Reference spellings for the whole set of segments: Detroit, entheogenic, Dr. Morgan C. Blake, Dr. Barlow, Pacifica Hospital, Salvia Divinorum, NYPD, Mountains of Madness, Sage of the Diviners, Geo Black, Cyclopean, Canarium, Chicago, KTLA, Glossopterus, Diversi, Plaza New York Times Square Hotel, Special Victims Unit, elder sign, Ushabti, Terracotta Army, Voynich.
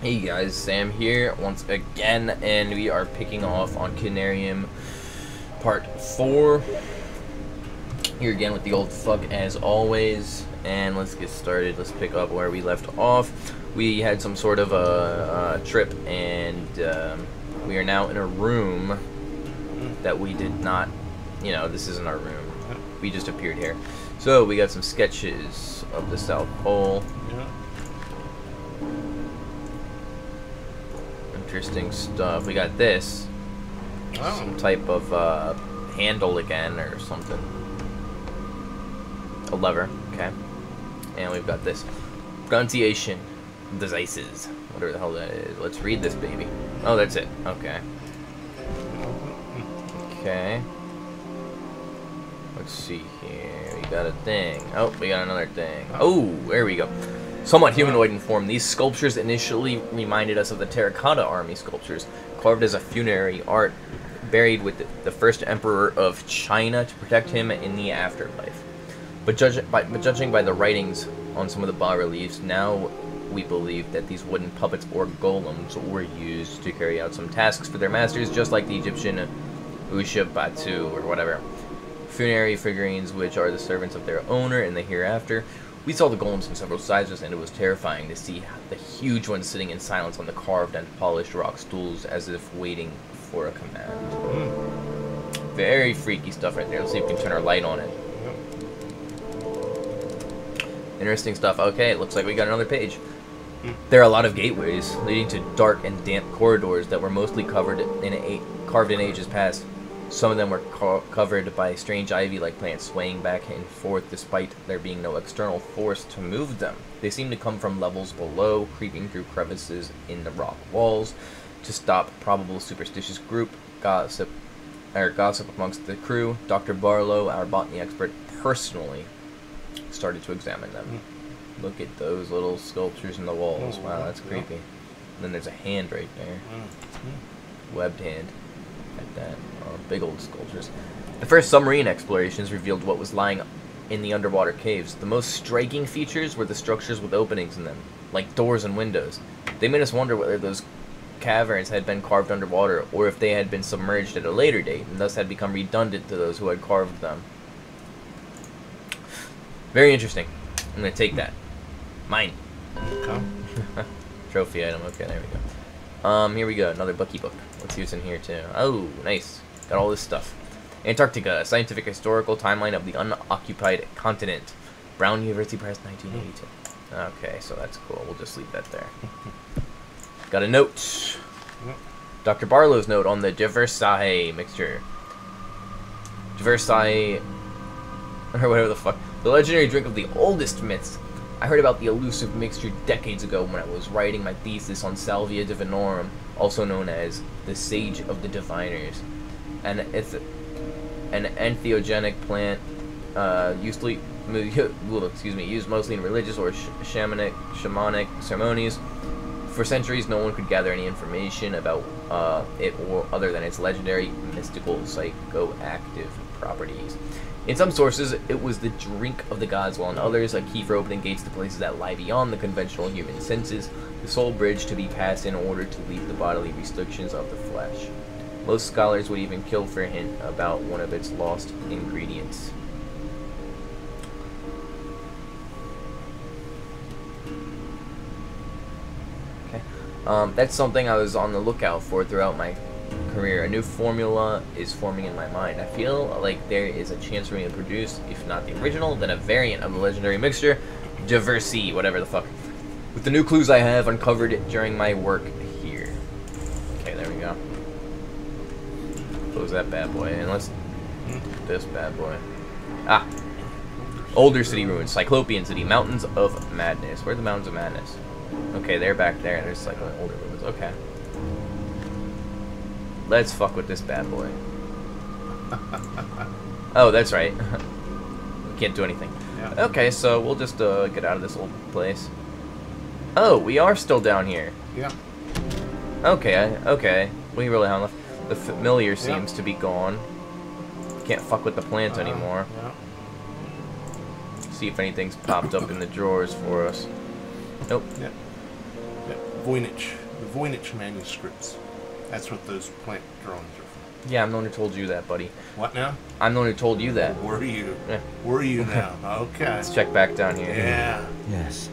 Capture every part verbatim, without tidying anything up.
Hey guys, Sam here once again, and we are picking off on Canarium part four. Here again with the old fuck as always, and let's get started. Let's pick up where we left off. We had some sort of a, a trip, and um, we are now in a room that we did not, you know, this isn't our room. We just appeared here. So we got some sketches of the South Pole. Yeah. Interesting stuff. We got this. Oh. Some type of uh, handle again or something. A lever. Okay. And we've got this. Pronunciation. Devices. Whatever the hell that is. Let's read this baby. Oh, that's it. Okay. Okay. Let's see here. We got a thing. Oh, we got another thing. Oh, there we go. Somewhat humanoid in form, these sculptures initially reminded us of the Terracotta Army sculptures, carved as a funerary art, buried with the first emperor of China to protect him in the afterlife. But, judge, by, but judging by the writings on some of the bas-reliefs, now we believe that these wooden puppets or golems were used to carry out some tasks for their masters, just like the Egyptian Ushabti or whatever. Funerary figurines, which are the servants of their owner in the hereafter. We saw the golems in several sizes, and it was terrifying to see the huge ones sitting in silence on the carved and polished rock stools as if waiting for a command. Mm. Very freaky stuff right there. Let's see if we can turn our light on it. Interesting stuff. Okay, it looks like we got another page. Mm. There are a lot of gateways leading to dark and damp corridors that were mostly covered in a carved in ages past. Some of them were co covered by strange ivy-like plants swaying back and forth despite there being no external force to move them. They seemed to come from levels below, creeping through crevices in the rock walls to stop probable superstitious group gossip, or gossip amongst the crew. Doctor Barlow, our botany expert, personally started to examine them. Look at those little sculptures in the walls. Wow, that's creepy. And then there's a hand right there. Webbed hand. Like that. Oh, big old sculptures. The first submarine explorations revealed what was lying in the underwater caves. The most striking features were the structures with openings in them, like doors and windows. They made us wonder whether those caverns had been carved underwater, or if they had been submerged at a later date, and thus had become redundant to those who had carved them. Very interesting. I'm going to take that. Mine. Okay. Trophy item. Okay, there we go. Um, here we go, another Bucky book. Let's see what's in here, too. Oh, nice. Got all this stuff. Antarctica, a scientific historical timeline of the unoccupied continent. Brown University Press, nineteen eighty-two. Okay, so that's cool. We'll just leave that there. Got a note. Doctor Barlow's note on the Diversi mixture. Diversi, or whatever the fuck. The legendary drink of the oldest myths. I heard about the elusive mixture decades ago when I was writing my thesis on Salvia Divinorum, also known as the Sage of the Diviners. An, an entheogenic plant uh, usually, excuse me, used mostly in religious or sh shamanic, shamanic ceremonies. For centuries, no one could gather any information about uh, it or other than its legendary mystical psychoactive properties. In some sources, it was the drink of the gods, while in others, a key for opening gates to places that lie beyond the conventional human senses, the sole bridge to be passed in order to leave the bodily restrictions of the flesh. Most scholars would even kill for a hint about one of its lost ingredients. Okay. Um, that's something I was on the lookout for throughout my career. A new formula is forming in my mind. I feel like there is a chance for me to produce, if not the original, then a variant of the legendary mixture, Diversi, whatever the fuck, with the new clues I have uncovered during my work here. Okay, there we go. Close that bad boy, and let's this bad boy. Ah! Older city ruins, Cyclopean city, Mountains of Madness. Where are the Mountains of Madness? Okay, they're back there, and there's like older ruins. Okay. Let's fuck with this bad boy. Oh, that's right. We can't do anything. Yeah. Okay, so we'll just uh, get out of this old place. Oh, we are still down here. Yeah. Okay, okay. We really haven't left. The familiar seems yeah. to be gone. Can't fuck with the plant uh, anymore. Yeah. See if anything's popped up in the drawers for us. Nope. Yeah. Yeah, Voynich. The Voynich manuscripts. That's what those plant drawings are from. Yeah, I'm the one who told you that, buddy. What now? I'm the one who told you that. Were you? Yeah. Were you now? Okay. Let's check back down here. Yeah. Yes.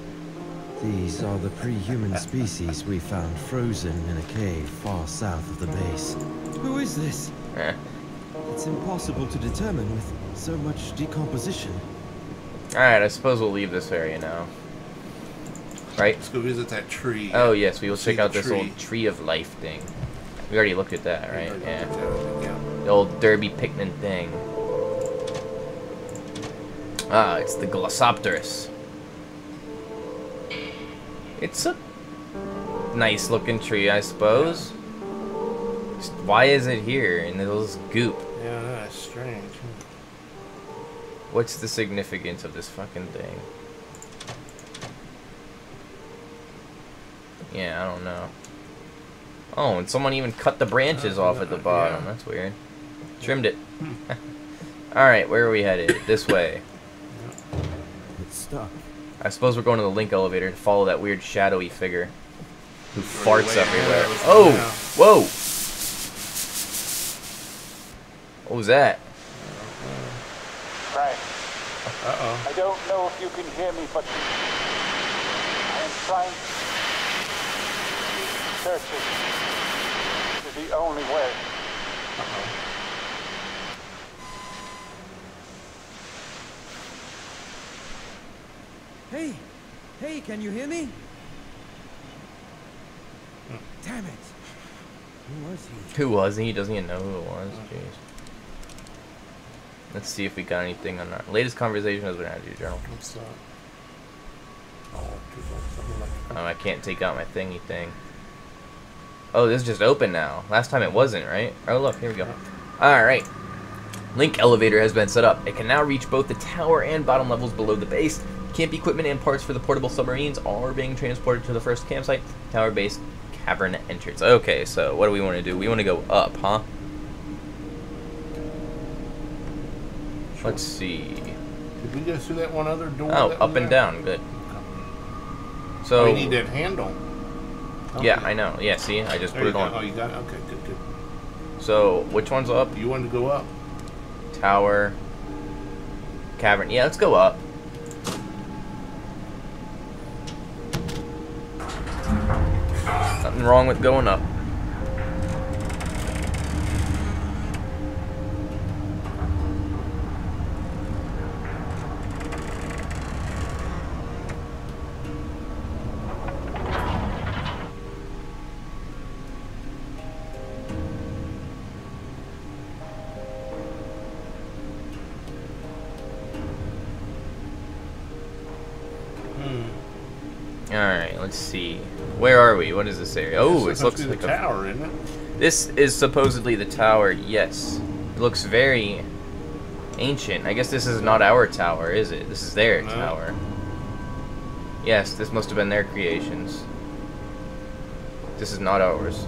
These are the pre-human species we found frozen in a cave far south of the base. Who is this? Eh. It's impossible to determine with so much decomposition. Alright, I suppose we'll leave this area now. Right? Let's go visit that tree. Oh, yes, we will check out this old tree of life thing. We already looked at that, right? Yeah. The old Derby Picnic thing. Ah, it's the Glossopterus. It's a nice looking tree, I suppose. Yeah. Just, why is it here? And there's goop. Yeah, that's strange. What's the significance of this fucking thing? Yeah, I don't know. Oh, and someone even cut the branches uh, off uh, at the bottom. Yeah. That's weird. Trimmed it. Alright, where are we headed? This way. It's stuck. I suppose we're going to the link elevator to follow that weird shadowy figure who farts everywhere. Oh! Whoa! What was that? Right. Uh-oh. I don't know if you can hear me, but I am trying to search it. This is the only way. Uh-oh. Hey! Hey, can you hear me? Hmm. Damn it! Who was he? Who was he? He doesn't even know who it was. Jeez. Let's see if we got anything on our latest conversation has been out of your journal. What's that? Um, I can't take out my thingy thing. Oh, this is just open now. Last time it wasn't, right? Oh, look, here we go. Alright. Link elevator has been set up. It can now reach both the tower and bottom levels below the base. Camp equipment and parts for the portable submarines are being transported to the first campsite, tower base, cavern entrance. Okay, so what do we want to do? We want to go up, huh? Sure. Let's see. Did we go through that one other door? Oh, up and down. Good. So we need that handle. Okay. Yeah, I know. Yeah, see, I just there put it go. on. Oh, you got it? Okay, good, good. So which one's up? You want to go up? Tower, cavern. Yeah, let's go up. Nothing wrong with going up. Hmm. All right, let's see. Where are we? What is this area? Oh, it looks like a tower, isn't it? This is supposedly the tower, yes. It looks very ancient. I guess this is not our tower, is it? This is their no. tower. Yes, this must have been their creations. This is not ours.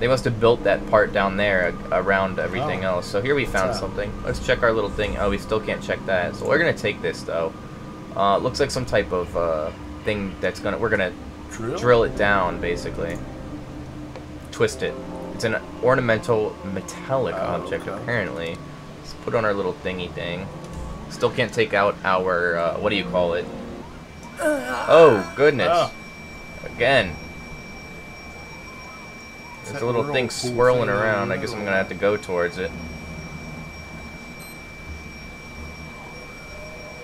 They must have built that part down there around everything oh. else. So here we found something. Let's check our little thing. Oh, we still can't check that. So we're going to take this, though. Uh, looks like some type of... Uh, thing that's gonna we're gonna drill? drill it down, basically twist it. It's an ornamental metallic oh, object, okay. apparently. Let's put on our little thingy thing. Still can't take out our uh, what do you call it? Oh goodness! Oh. Again, there's a little thing cool swirling thing around. I guess I'm gonna have to go towards it.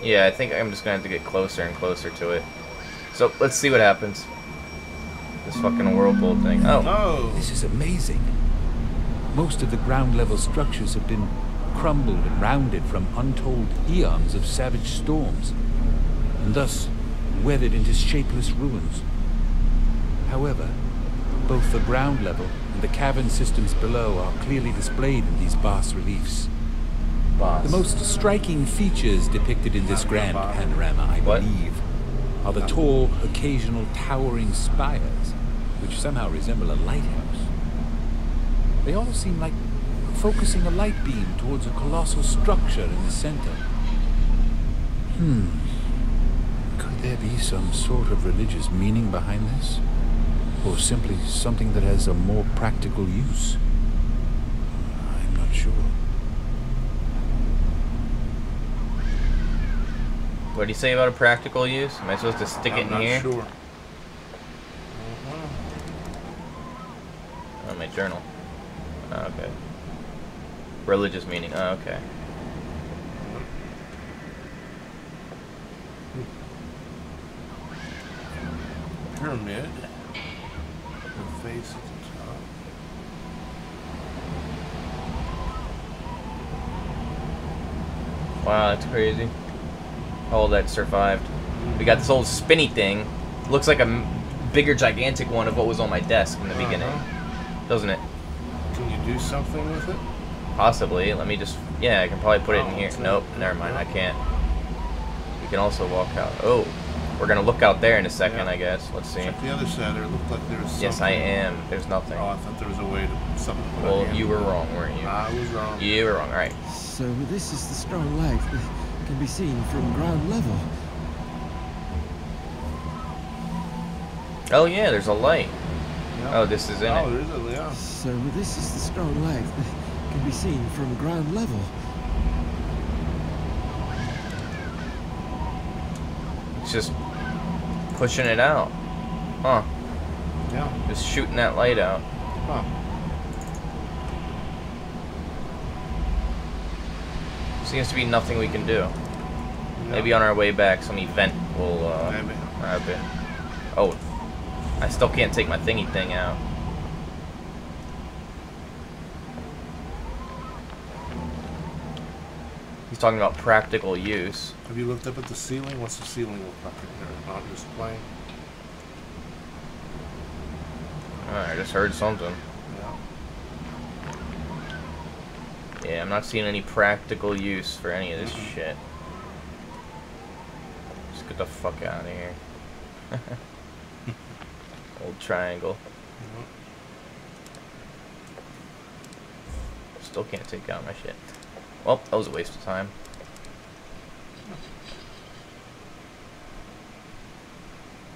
Yeah, I think I'm just gonna have to get closer and closer to it. So let's see what happens. This fucking whirlpool thing. Oh. oh. This is amazing. Most of the ground level structures have been crumbled and rounded from untold eons of savage storms, and thus weathered into shapeless ruins. However, both the ground level and the cavern systems below are clearly displayed in these bas reliefs. Bas. The most striking features depicted in this grand panorama, I believe, what? are the tall, occasional towering spires, which somehow resemble a lighthouse. They all seem like focusing a light beam towards a colossal structure in the center. Hmm. Could Could there be some sort of religious meaning behind this? Or simply something that has a more practical use? I'm not sure. What did he say about a practical use? Am I supposed to stick it in here? I'm not sure. Oh, my journal. Oh, okay. Religious meaning. Oh, okay. Pyramid. The face at the top. Wow, that's crazy. All that survived. We got this old spinny thing. Looks like a bigger, gigantic one of what was on my desk in the uh-huh. beginning, doesn't it? Can you do something with it? Possibly. Let me just. Yeah, I can probably put oh, it in here. Nope. Never mind. I can't. We can also walk out. Oh. We're gonna look out there in a second, yeah. I guess. Let's see. Check the other side. It looked like there was something. Yes, I am. There's nothing. Oh, I thought there was a way to something. To well, you hand. were wrong, weren't you? I was wrong. You were wrong. All right. So this is the strong light that can be seen from ground level. Oh yeah, there's a light. Yep. Oh, this is in oh, it. Oh, there's a light. Yeah. So this is the strong light that can be seen from ground level. It's just. Pushing it out. Huh. Yeah. Just shooting that light out. Huh. Seems to be nothing we can do. No. Maybe on our way back some event will uh Maybe. grab it. Oh. I still can't take my thingy thing out. He's talking about practical use. Have you looked up at the ceiling? What's the ceiling look like in there? Not just plain. Alright, I just heard something. Yeah. Yeah, I'm not seeing any practical use for any of this mm-hmm. shit. Just get the fuck out of here. Old triangle. Mm-hmm. Still can't take out my shit. Well, that was a waste of time.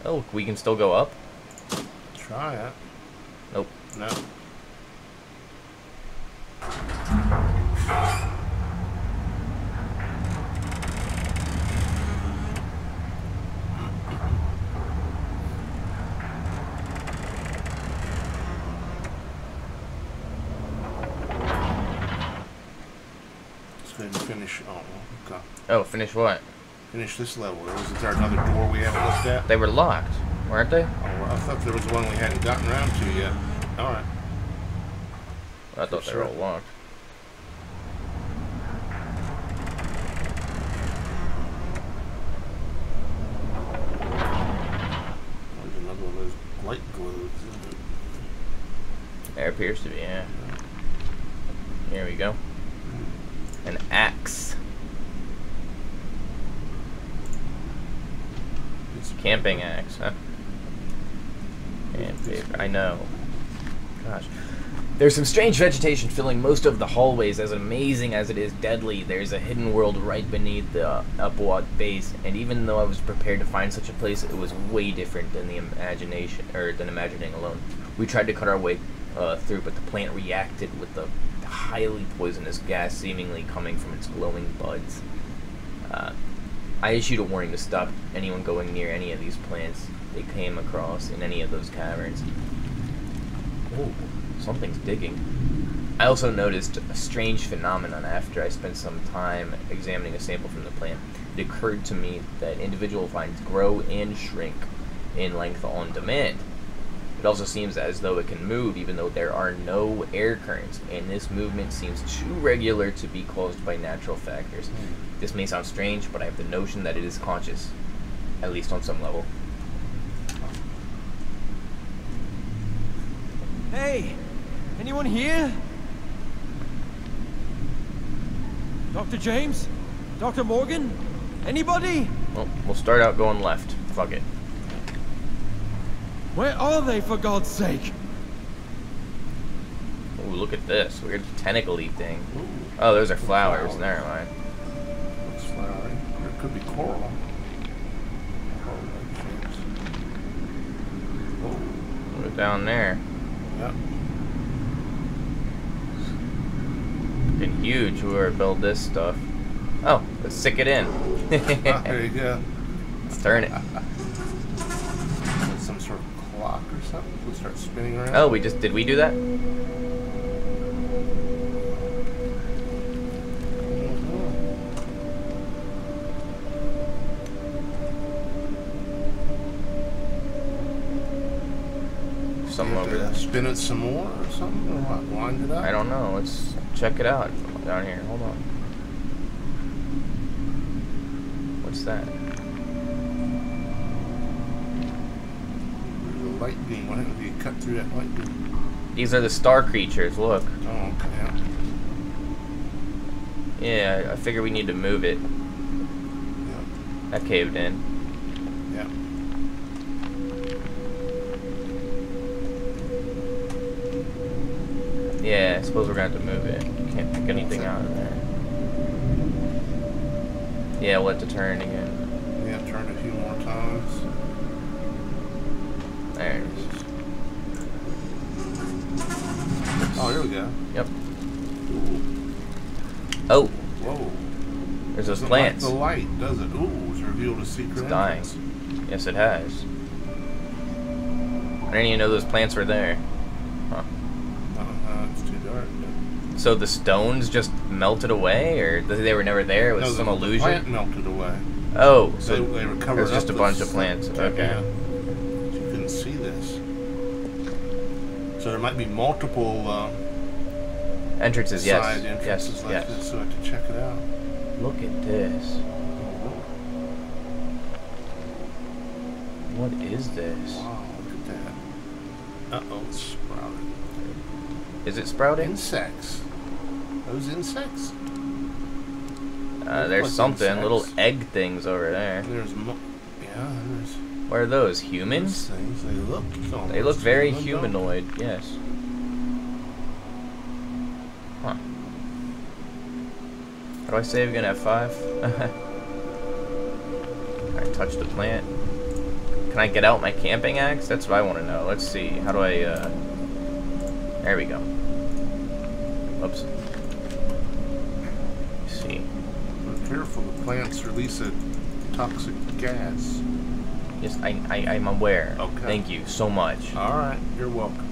Oh, we can still go up? Try it. Nope. No. Oh, finish what? Finish this level. Or wasn't there another door we haven't looked at? They were locked, weren't they? Oh, well, I thought there was one we hadn't gotten around to yet. Alright. Well, I thought For they sure. were all locked. There's another one of those light globes, isn't it? There appears to be, yeah. Here we go. An axe. Camping axe, huh? And paper. I know. Gosh. There's some strange vegetation filling most of the hallways. As amazing as it is deadly, there's a hidden world right beneath the upward base. And even though I was prepared to find such a place, it was way different than the imagination, or than imagining alone. We tried to cut our way uh, through, but the plant reacted with the highly poisonous gas seemingly coming from its glowing buds. Uh, I issued a warning to stop anyone going near any of these plants they came across in any of those caverns. Oh, something's digging. I also noticed a strange phenomenon after I spent some time examining a sample from the plant. It occurred to me that individual vines grow and shrink in length on demand. It also seems as though it can move even though there are no air currents, and this movement seems too regular to be caused by natural factors. This may sound strange, but I have the notion that it is conscious, at least on some level. Hey, anyone here? Doctor James? Doctor Morgan? Anybody? Well, we'll start out going left. Fuck it. Where are they, for God's sake? Oh, look at this weird tentacle-y thing. Ooh. Oh, those are flowers. Never mind. Looks flowery. Or it could be coral. Coral down there. Yep. Been huge whoever built this stuff. Oh, let's stick it in. There you go. Let's turn it. Some sort of clock or something. We'll start spinning around. Oh, we just did we do that? Spin it some more or something, or what? Wind it up? I don't know. Let's check it out down here. Hold on. What's that? There's a lightning. Why don't you cut through that lightning? These are the star creatures. Look. Oh, okay. Yeah, I figure we need to move it. Yep. That caved in. Yeah. Yeah, I suppose we're gonna have to move it. Can't pick anything out of there. Yeah, we'll have to turn again. Yeah, turn a few more times. There. Oh, there we go. Yep. Ooh. Oh. Whoa. There's those plants. Doesn't like the light, does it? Ooh, it's revealed a secret. It's dying. Yes, it has. I didn't even know those plants were there. So the stones just melted away, or they were never there? It was no, some the illusion? Plant melted away. Oh, so they, they were covered up. There's just a bunch of plants. Okay. Yeah. You couldn't see this. So there might be multiple uh, entrances, yes. Side entrances yes. like yes. this, so I have to check it out. Look at this. What is this? Wow, look at that. Uh oh, it's sprouting. Is it sprouting? Insects. Those insects. Uh, there's like something, insects. Little egg things over there. There's, mo yeah, there's. What are those? Humans? Those things, they look. They look very humanoid. humanoid. Yes. Huh. How do I save again? F five. I touched a plant. Can I get out my camping axe? That's what I want to know. Let's see. How do I? Uh, There we go. Oops. Let's see. Be careful, the plants release a toxic gas. Yes, I, I, I'm aware. Okay. Thank you so much. All right, you're welcome.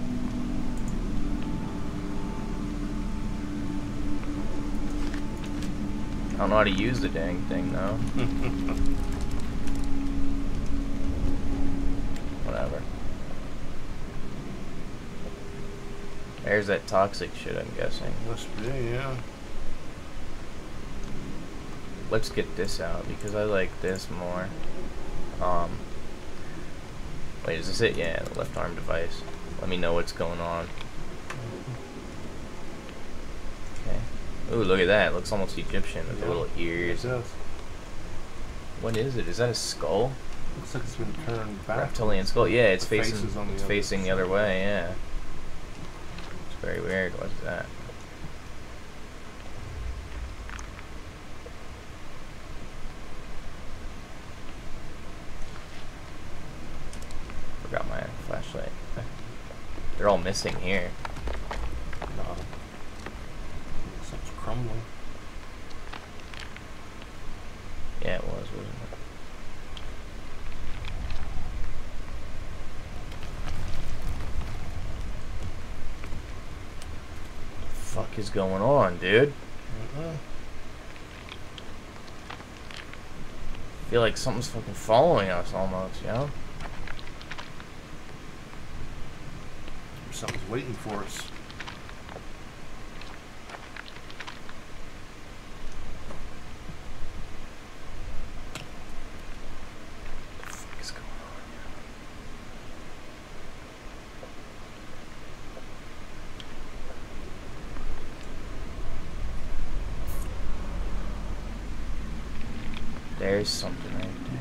I don't know how to use the dang thing, though. Whatever. There's that toxic shit, I'm guessing. Must be, yeah. Let's get this out, because I like this more. Um, wait, is this it? Yeah, the left arm device. Let me know what's going on. Okay. Ooh, look at that. It looks almost Egyptian with yeah. the little ears. It does. What is it? Is that a skull? Looks like it's been turned back. Reptilian skull. Yeah, it's facing, it's facing the, it's other, facing the other way, yeah. Very weird, what's that? Forgot my flashlight. They're all missing here. No. Something's crumbling. Yeah, it was, wasn't it? What the fuck is going on, dude? Uh-huh. I feel like something's fucking following us almost, you know? Something's waiting for us. There's something right there.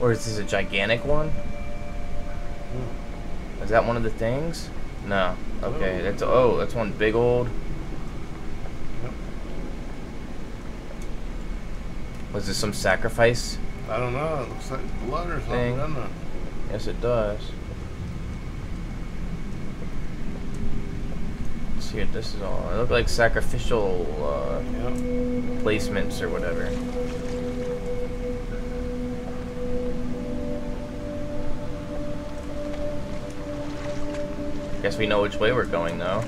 Or is this a gigantic one? Is that one of the things? No. Okay, oh. that's oh, that's one big old. Yep. Was this some sacrifice? I don't know. It looks like blood or something, doesn't it? Yes, it does. Let's see what this is all. It looks like sacrificial uh, yep. placements or whatever. Guess we know which way we're going though.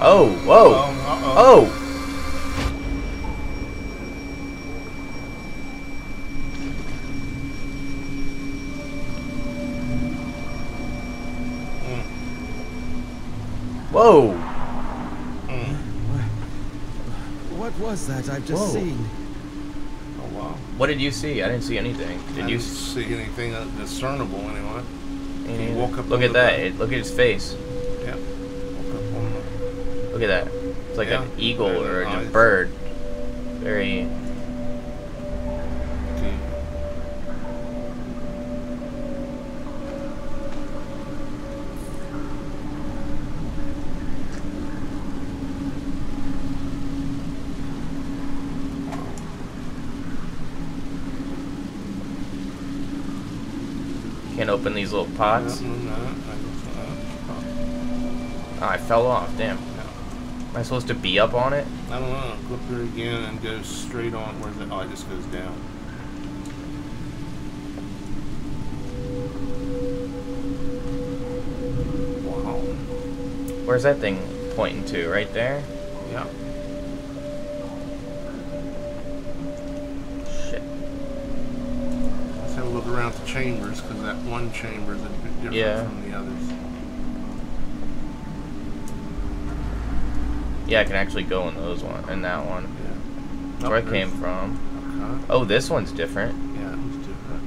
Oh, whoa! Uh-oh. Oh! Whoa! Mm. What was that I've just Whoa. seen? Oh wow! What did you see? I didn't see anything. Did I you didn't see anything discernible anyway? Anyway. Walk up look at that! It, look at his face. Yeah. Walk up on the... Look at that! It's like yeah. an eagle Very or nice. a bird. Very. Can't open these little pots. Oh, I fell off, damn. Am I supposed to be up on it? I don't know. Go through again and go straight on. Where's it? Oh, it just goes down. Wow. Where's that thing pointing to? Right there? Yeah. Look around the chambers because that one chamber is a bit different yeah. from the others. Yeah, I can actually go in those one and that one. Yeah. Nope, where I came from. Okay. Oh, this one's different. Yeah, it was different.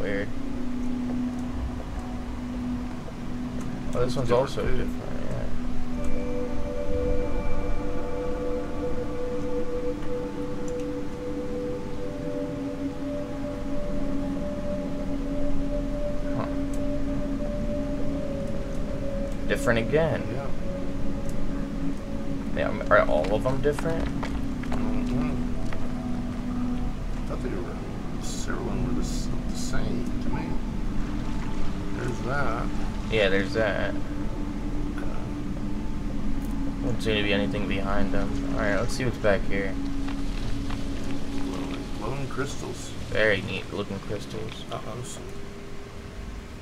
Weird. Oh, this one's also too. different. Different again. Yeah. yeah. Are all of them different? Mm-hmm. I thought they were several of them were the, the same to me. There's that. Yeah, there's that. Wouldn't seem to be anything behind them. All right, let's see what's back here. Glowing, glowing crystals. Very neat looking crystals. Uh oh. Some,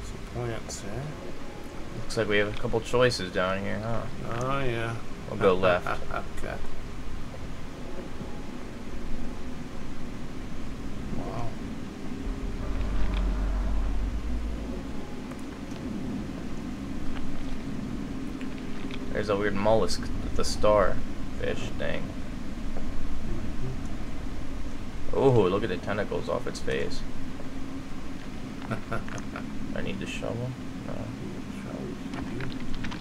some plants there. Looks like we have a couple choices down here, huh? Oh, yeah. We'll go left. Okay. Wow. There's a weird mollusk, the star fish thing. Oh, look at the tentacles off its face. I need the shovel?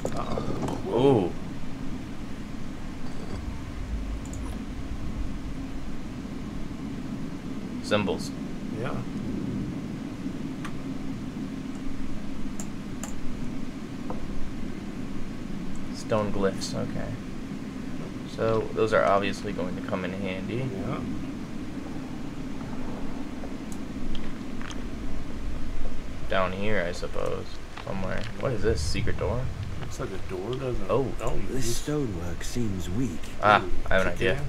No. Oh. Symbols. Yeah. Stone glyphs, okay. So those are obviously going to come in handy. Yeah. Down here, I suppose, somewhere. What is this? Secret door? Looks like a door, doesn't it? Oh, oh this stonework seems weak. Ah, I have an idea.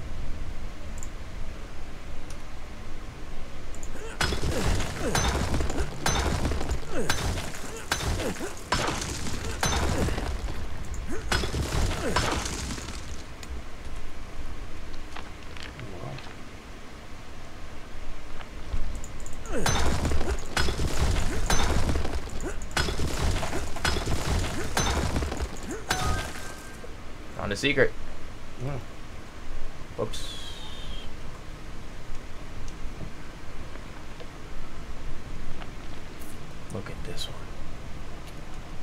Secret. Yeah. Whoops. Look at this one.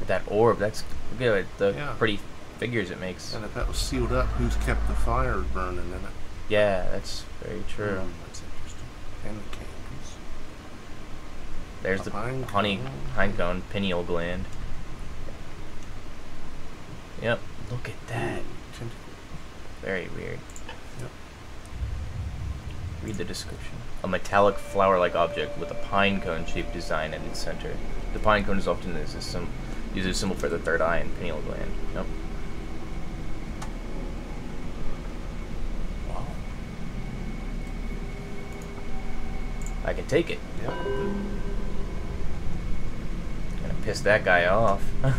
Look at that orb. That's look at the yeah. pretty figures it makes. And if that was sealed up, who's kept the fire burning in it? Yeah, that's very true. Mm, that's interesting. And the candles. There's A the pine honey pinecone pineal gland. Yep. Look at that. Very weird. Yep. Read the description. A metallic flower-like object with a pine cone-shaped design at its center. The pine cone is often used as a symbol for the third eye and pineal gland. Nope. Wow. I can take it. Yep. Gonna piss that guy off. mm.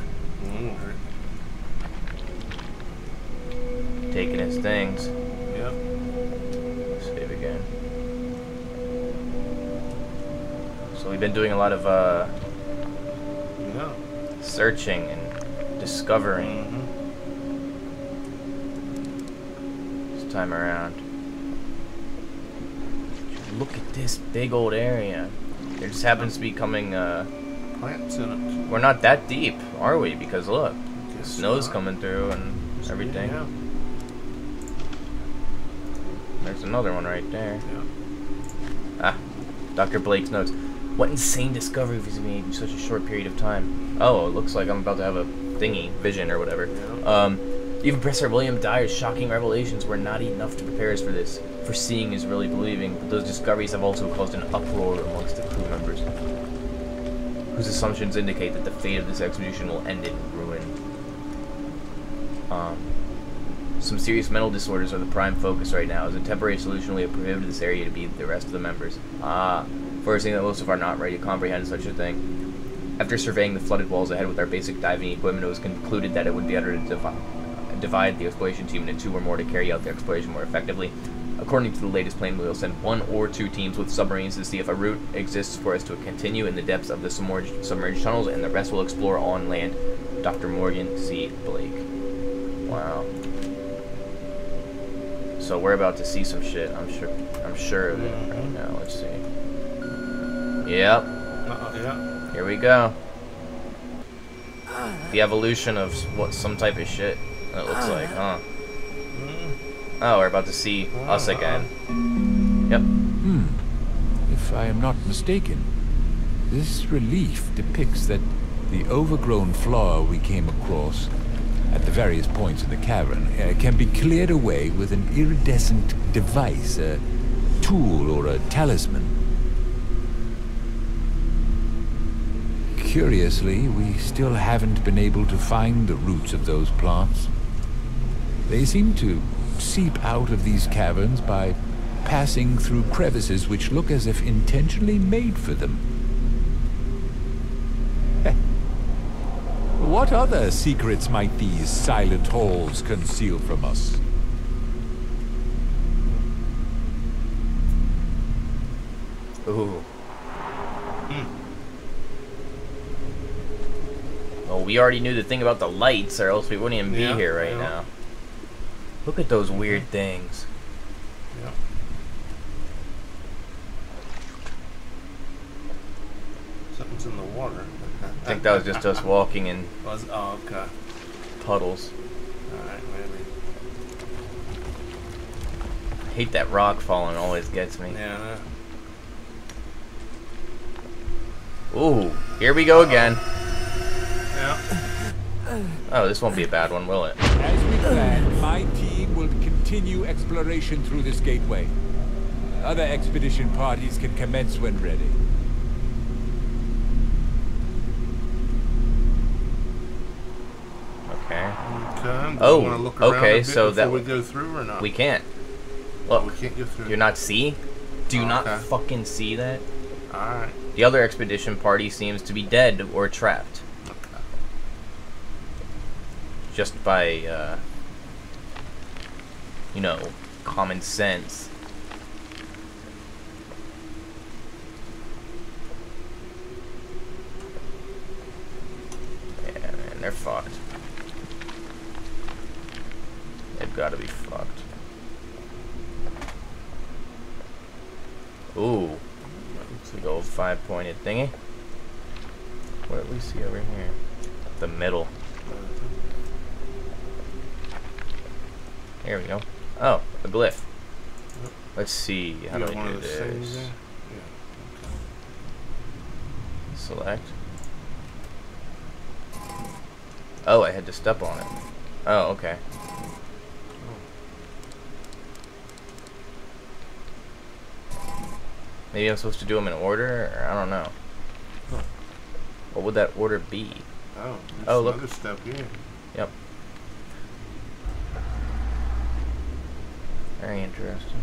Taking his things. Yep. Save again. So we've been doing a lot of uh, yeah. searching and discovering mm-hmm. this time around. Look at this big old area. There just happens to be coming uh, plants in it. We're not that deep, are we? Because look, the snow's not. coming through and it's everything. Yeah. There's another one right there. Yeah. Ah, Doctor Blake's notes. What insane discovery was made in such a short period of time. Oh, it looks like I'm about to have a thingy, vision or whatever. Yeah. Um, even Professor William Dyer's shocking revelations were not enough to prepare us for this. For seeing is really believing, but those discoveries have also caused an uproar amongst the crew members, whose assumptions indicate that the fate of this expedition will end in ruin. Um... Some serious mental disorders are the prime focus right now. As a temporary solution, we have prohibited this area to be the rest of the members. Ah, first thing that most of us are not ready to comprehend such a thing. After surveying the flooded walls ahead with our basic diving equipment, it was concluded that it would be better to divi divide the exploration team into two or more to carry out the exploration more effectively. According to the latest plan, we will send one or two teams with submarines to see if a route exists for us to continue in the depths of the submerged, submerged tunnels, and the rest will explore on land. Doctor Morgan C. Blake. Wow. So we're about to see some shit. I'm sure. I'm sure of it right now. Let's see. Yep. Uh-oh, yeah. Here we go. The evolution of what some type of shit it looks like, huh? Oh, we're about to see us again. Yep. Hmm. If I am not mistaken, this relief depicts that the overgrown flora we came across at the various points in the cavern, uh, can be cleared away with an iridescent device, a tool or a talisman. Curiously, we still haven't been able to find the roots of those plants. They seem to seep out of these caverns by passing through crevices which look as if intentionally made for them. What other secrets might these silent halls conceal from us? Ooh. Mm. Well, we already knew the thing about the lights, or else we wouldn't even yeah, be here right yeah. now. Look at those weird things. Yeah. Something's in the water. I think that was just us walking in was, oh, okay. puddles. Alright, maybe. I hate that rock falling, always gets me. Yeah. Ooh, here we go uh, again. Yeah. Oh, this won't be a bad one, will it? As we planned, my team will continue exploration through this gateway. Other expedition parties can commence when ready. Do oh, want to look okay, so that we go through or not? We can't. Look, oh, we can't go through. You're not see? Do you oh, not okay. fucking see that? Alright. The other expedition party seems to be dead or trapped. Okay. Just by, uh, you know, common sense. Yeah, man, they're fucked. They've got to be fucked. Ooh. It's a gold five-pointed thingy. What do we see over here? The middle. Here we go. Oh, a glyph. Let's see how do we do this. Select. Oh, I had to step on it. Oh, okay. Maybe I'm supposed to do them in order? Or I don't know. Huh. What would that order be? Oh, there's oh, look. Another step here. Yep. Very interesting.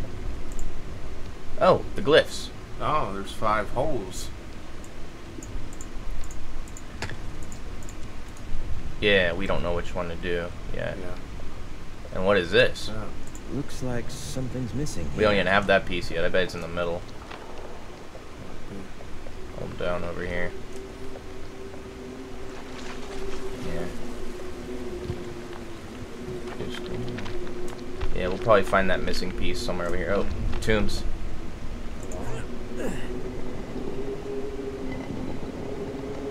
Oh, the glyphs. Oh, there's five holes. Yeah, we don't know which one to do yet. Yeah. And what is this? Oh. Looks like something's missing here. We don't even have that piece yet. I bet it's in the middle. Hold down over here. Yeah. Just, yeah, we'll probably find that missing piece somewhere over here. Oh, tombs.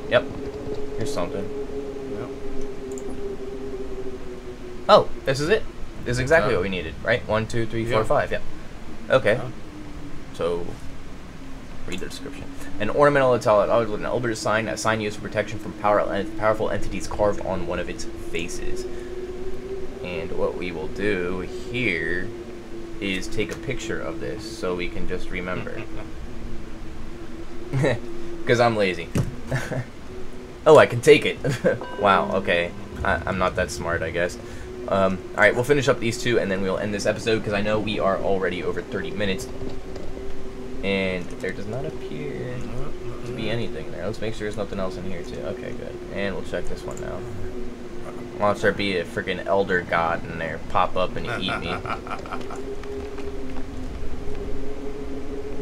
Yep. Here's something. Yep. Oh, this is it. This is exactly what we needed, right? One, two, three, yeah. four, five. Yep. Okay. Yeah. So, read the description. An ornamental italic object with an elder sign, a sign used for protection from power, powerful entities carved on one of its faces. And what we will do here is take a picture of this so we can just remember. Because I'm lazy. Oh, I can take it. Wow, okay. I, I'm not that smart, I guess. Um, Alright, we'll finish up these two, and then we'll end this episode, because I know we are already over thirty minutes. And there does not appear to be anything there. Let's make sure there's nothing else in here, too. Okay, good. And we'll check this one now. Watch there be a freaking elder god in there pop up and eat me.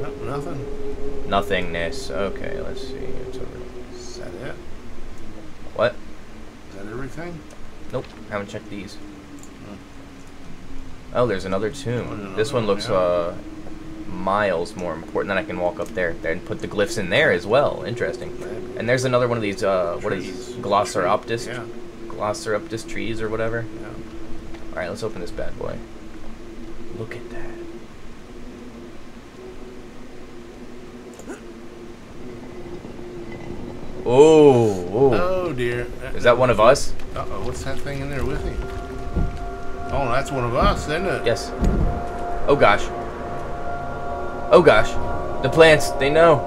Nope, nothing. Nothingness. Okay, let's see. It's over. Is that it? What? Is that everything? Nope, haven't checked these. Oh, there's another tomb. Oh, another this one looks yeah. uh, miles more important. Then I can walk up there, there and put the glyphs in there as well. Interesting. And there's another one of these, uh, trees. What is Glossopterus? Yeah. Glossopterus trees or whatever. Yeah. Alright, let's open this bad boy. Look at that. Oh, oh. Oh dear. Is that one of us? Uh oh, what's that thing in there with you? Oh, that's one of us, isn't it? Yes. Oh gosh. Oh gosh. The plants, they know.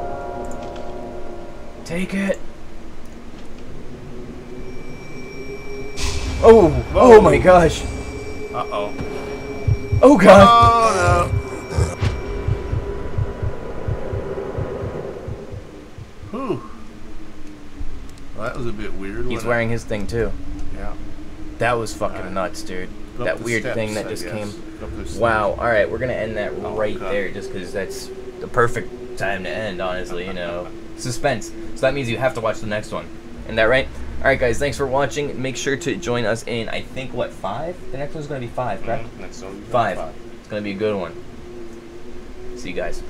Take it. Oh, whoa. Oh my gosh. Uh oh. Oh god. Oh no. Whew. Well, that was a bit weird. He's wearing it? His thing too. Yeah. That was fucking right. nuts, dude. Up that weird steps, thing that I just guess. came. Wow. All right, we're gonna end that oh, right God. there, just because that's the perfect time to end. Honestly, you know, suspense. So that means you have to watch the next one. Isn't that right? All right, guys. Thanks for watching. Make sure to join us in. I think what five? The next one's gonna be five, correct? Mm-hmm. Next one. Five. five. It's gonna be a good one. See you guys.